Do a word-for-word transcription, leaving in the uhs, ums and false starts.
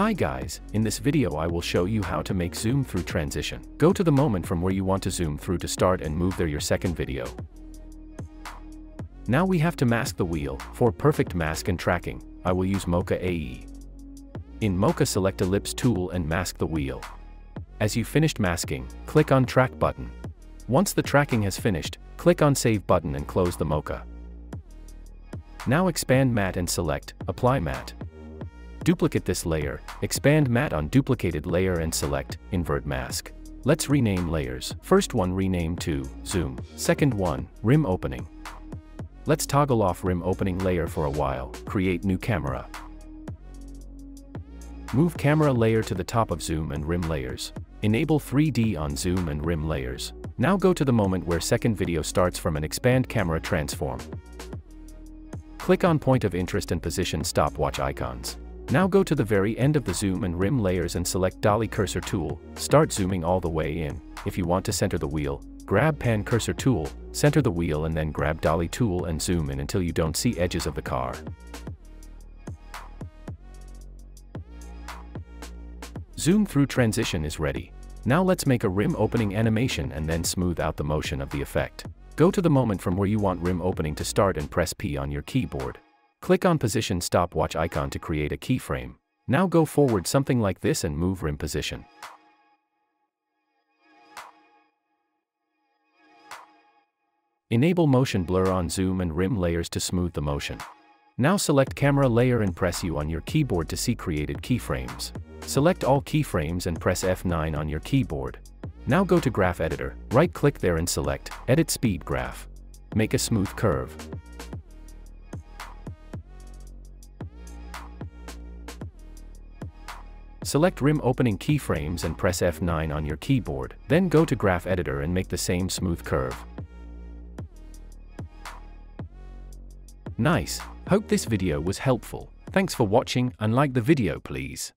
Hi guys, in this video I will show you how to make zoom through transition. Go to the moment from where you want to zoom through to start and move there your second video. Now we have to mask the wheel. For perfect mask and tracking, I will use Mocha A E. In Mocha select ellipse tool and mask the wheel. As you finished masking, click on track button. Once the tracking has finished, click on save button and close the Mocha. Now expand mat and select apply mat. Duplicate this layer, expand mat on duplicated layer and select invert mask. Let's rename layers. First one rename to zoom, second one rim opening. Let's toggle off rim opening layer for a while. Create new camera. Move camera layer to the top of zoom and rim layers. Enable three D on zoom and rim layers. Now go to the moment where second video starts from and expand camera transform. Click on point of interest and position stopwatch icons. Now go to the very end of the zoom and rim layers and select Dolly Cursor Tool, start zooming all the way in. If you want to center the wheel, grab Pan Cursor Tool, center the wheel and then grab Dolly Tool and zoom in until you don't see edges of the car. Zoom through transition is ready. Now let's make a rim opening animation and then smooth out the motion of the effect. Go to the moment from where you want rim opening to start and press P on your keyboard. Click on position stopwatch icon to create a keyframe. Now go forward something like this and move rim position. Enable motion blur on zoom and rim layers to smooth the motion. Now select camera layer and press U on your keyboard to see created keyframes. Select all keyframes and press F nine on your keyboard. Now go to Graph Editor, right click there and select Edit Speed Graph. Make a smooth curve. Select rim opening keyframes and press F nine on your keyboard, then go to Graph Editor and make the same smooth curve. Nice! Hope this video was helpful. Thanks for watching and like the video please.